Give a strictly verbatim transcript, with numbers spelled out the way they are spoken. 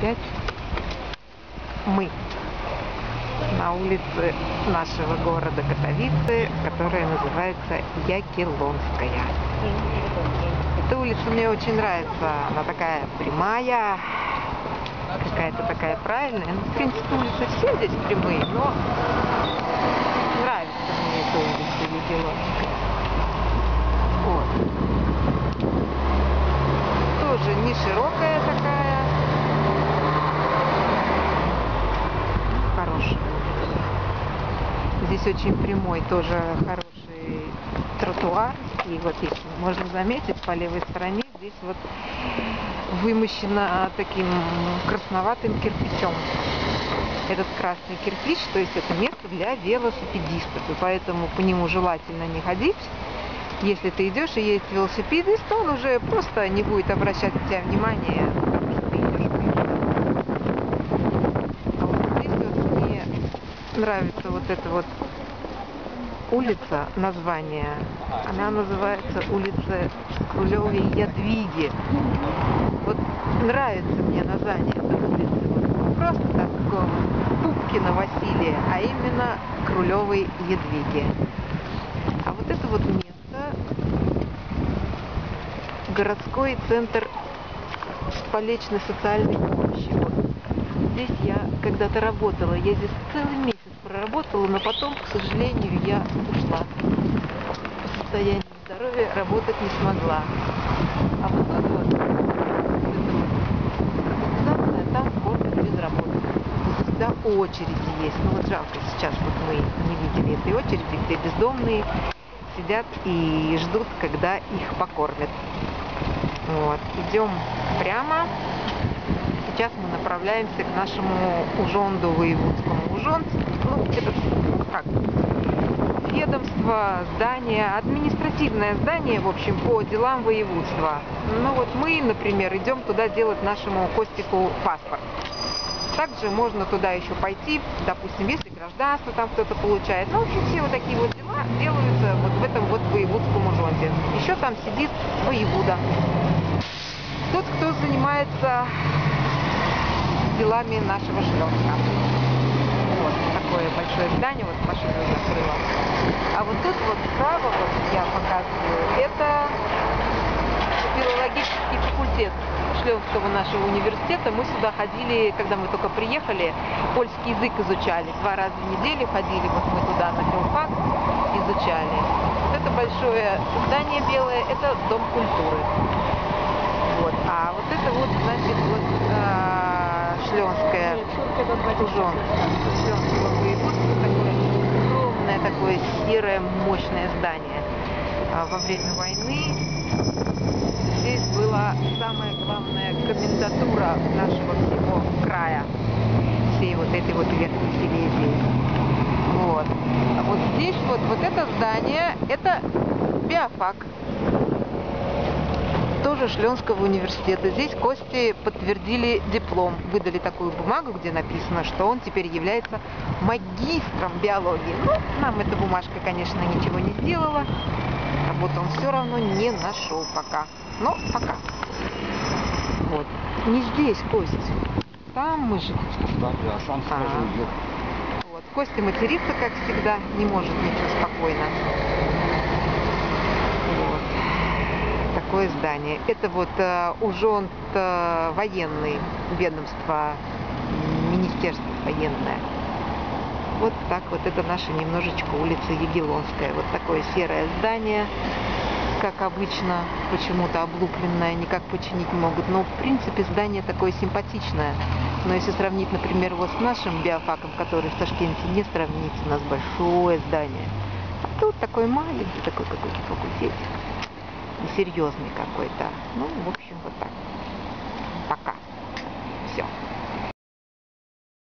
опять мы на улице нашего города Катовицы, которая называется Ягеллонская. Эта улица мне очень нравится, она такая прямая, какая-то такая правильная. Ну, в принципе, улицы все здесь прямые, но нравится мне эта улица Ягеллонская. Вот. Тоже не широкая такая. Хорошая. Здесь очень прямой тоже хороший тротуар. И вот если можно заметить, по левой стороне здесь вот вымощено таким красноватым кирпичом. Этот красный кирпич, то есть это место для велосипедистов. И поэтому по нему желательно не ходить. Если ты идешь и есть велосипедист, то он уже просто не будет обращать на тебя внимания, потому что ты идешь. А вот здесь вот мне нравится вот эта вот улица, название. Она называется улица Королевы Ядвиги. Вот нравится мне название этой улицы. Вот просто такого Пупкина Василия, а именно Королевы Ядвиги. А вот это вот мне городской центр полечной социальной помощи. Здесь я когда-то работала, я здесь целый месяц проработала, но потом, к сожалению, я ушла. По состоянию здоровья работать не смогла. А вот тут вот, вот там корпус безработных. Всегда очереди есть. Ну вот жалко сейчас, вот мы не видели этой очереди, где бездомные сидят и ждут, когда их покормят. Вот. Идем прямо. Сейчас мы направляемся к нашему ужонду воеводскому. Ужонд, ну, это как ведомство, здание, административное здание, в общем, по делам воеводства. Ну вот мы, например, идем туда делать нашему Костику паспорт. Также можно туда еще пойти, допустим, если гражданство там кто-то получает. Ну, в общем, все вот такие вот дела делаются вот в этом вот воеводском ужонде. Еще там сидит воевода. Тот, кто занимается делами нашего шлёпка. Вот такое большое здание, вот машина закрыла. А вот тут вот справа, вот я показываю, это филологический факультет Шлёпского нашего университета. Мы сюда ходили, когда мы только приехали, польский язык изучали. Два раза в неделю ходили, вот мы туда на филфак изучали. Вот это большое здание белое, это дом культуры. Вот. А вот это вот, значит, вот а, Шлёнская, Шлёнского воеводства, такое огромное, такое серое, мощное здание. А во время войны здесь была самая главная комендатура нашего всего края, всей вот этой вот верхней Силезии. Вот. А вот здесь вот, вот это здание, это биофак. Тоже Шлёнского университета. Здесь Кости подтвердили диплом, выдали такую бумагу, где написано, что он теперь является магистром биологии. Ну, нам эта бумажка, конечно, ничего не сделала. Работу он все равно не нашел пока. Но пока. Вот. Не здесь, Кость. Там мы же. Да, да, он сразу идет. Вот. Костя матерится, как всегда, не может ничего спокойно. Такое здание. Это вот э, ужонд э, военный, ведомство, министерство военное. Вот так вот, это наша немножечко улица Ягеллонская. Вот такое серое здание, как обычно, почему-то облупленное, никак починить не могут. Но в принципе здание такое симпатичное. Но если сравнить, например, вот с нашим биофаком, который в Ташкенте, не сравнить, у нас большое здание. А тут такой маленький, такой какой-то факультет. Серьезный какой-то. Ну, в общем, вот так. Пока. Все.